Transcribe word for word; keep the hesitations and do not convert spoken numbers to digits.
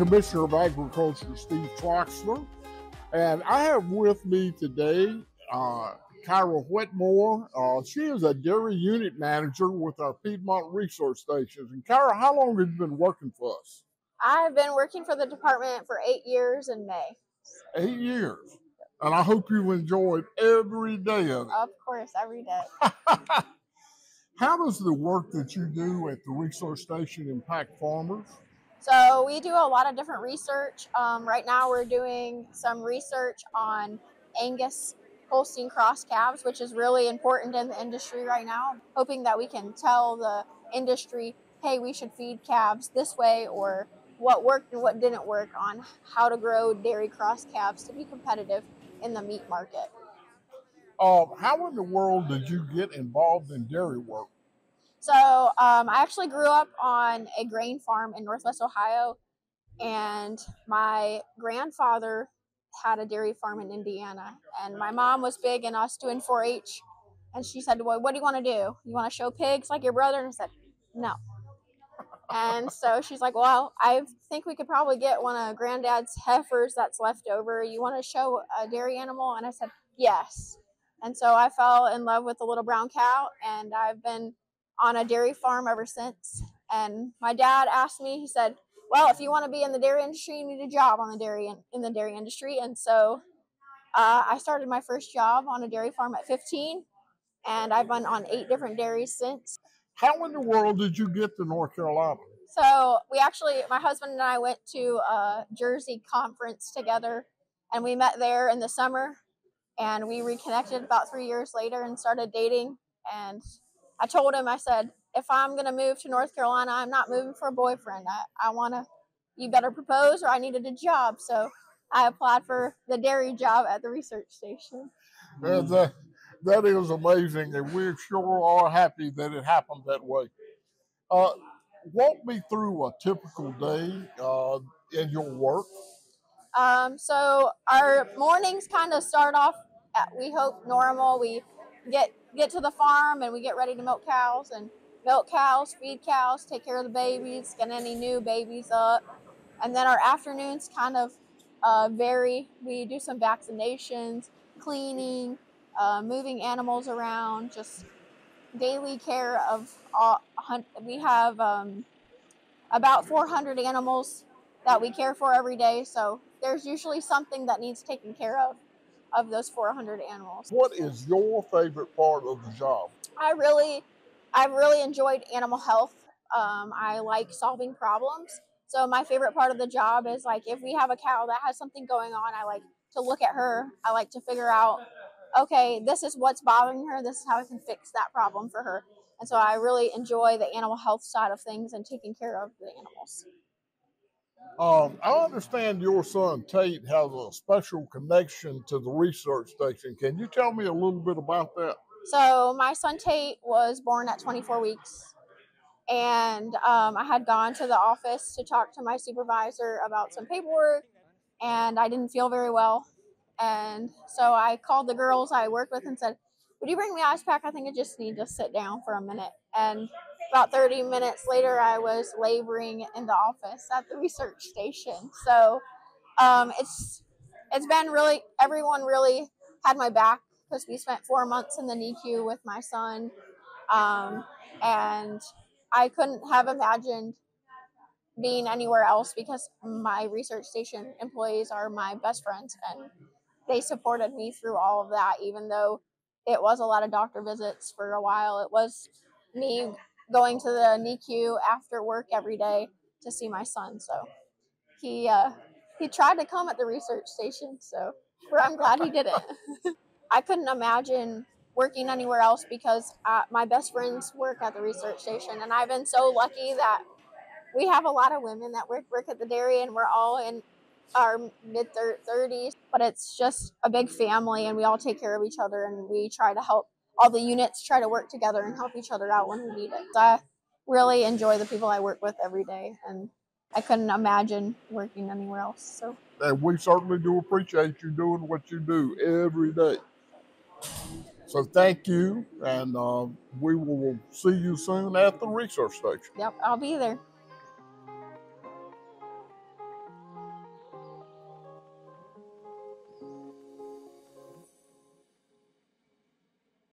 Commissioner of Agriculture, Steve Troxler, and I have with me today uh, Kyra Wetmore. Uh, she is a dairy unit manager with our Piedmont Resource Stations. And Kyra, how long have you been working for us? I've been working for the department for eight years in May. Eight years. And I hope you enjoyed every day of it. Of course, every day. How does the work that you do at the resource station impact farmers? So we do a lot of different research. Um, right now we're doing some research on Angus Holstein cross calves, which is really important in the industry right now, hoping that we can tell the industry, hey, we should feed calves this way, or what worked and what didn't work on how to grow dairy cross calves to be competitive in the meat market. Uh, how in the world did you get involved in dairy work? So um, I actually grew up on a grain farm in Northwest Ohio, and my grandfather had a dairy farm in Indiana, and my mom was big in us doing four H, and she said, well, what do you want to do? You want to show pigs like your brother? And I said, no. And so she's like, well, I think we could probably get one of Granddad's heifers that's left over. You want to show a dairy animal? And I said, yes. And so I fell in love with the little brown cow, and I've been on a dairy farm ever since. And my dad asked me, he said, well, if you want to be in the dairy industry, you need a job on the dairy in, in the dairy industry. And so uh, I started my first job on a dairy farm at fifteen, and I've been on eight different dairies since. How in the world did you get to North Carolina? So we actually, my husband and I went to a Jersey conference together, and we met there in the summer, and we reconnected about three years later and started dating. And I told him, I said, if I'm going to move to North Carolina, I'm not moving for a boyfriend. I, I want to, you better propose, or I needed a job. So I applied for the dairy job at the research station. And that, that is amazing. And we're sure are happy that it happened that way. Uh, walk me through a typical day uh, in your work. Um, so our mornings kind of start off at, we hope, normal. We get get to the farm, and we get ready to milk cows and milk cows, feed cows, take care of the babies, get any new babies up. And then our afternoons kind of uh, vary. We do some vaccinations, cleaning, uh, moving animals around, just daily care of all. We have um, about four hundred animals that we care for every day. So there's usually something that needs taken care of, of those four hundred animals. What is your favorite part of the job? I really, I've really enjoyed animal health. Um, I like solving problems. So my favorite part of the job is, like, if we have a cow that has something going on, I like to look at her. I like to figure out, okay, this is what's bothering her. This is how I can fix that problem for her. And so I really enjoy the animal health side of things and taking care of the animals. Um, I understand your son, Tate, has a special connection to the research station. Can you tell me a little bit about that? So my son, Tate, was born at twenty-four weeks, and um, I had gone to the office to talk to my supervisor about some paperwork, and I didn't feel very well. And so I called the girls I worked with and said, would you bring me ice pack? I think I just need to sit down for a minute. And about thirty minutes later, I was laboring in the office at the research station. So um, it's it's been really, everyone really had my back, because we spent four months in the N I C U with my son. Um, and I couldn't have imagined being anywhere else, because my research station employees are my best friends, and they supported me through all of that, even though it was a lot of doctor visits for a while. It was me going to the N I C U after work every day to see my son. So he uh, he tried to come at the research station, so I'm glad he didn't. I couldn't imagine working anywhere else, because uh, my best friends work at the research station, and I've been so lucky that we have a lot of women that work, work at the dairy, and we're all in our mid thirties, but it's just a big family, and we all take care of each other, and we try to help, all the units try to work together and help each other out when we need it. So I really enjoy the people I work with every day, and I couldn't imagine working anywhere else. So, and we certainly do appreciate you doing what you do every day. So thank you, and uh, we will see you soon at the research station. Yep, I'll be there.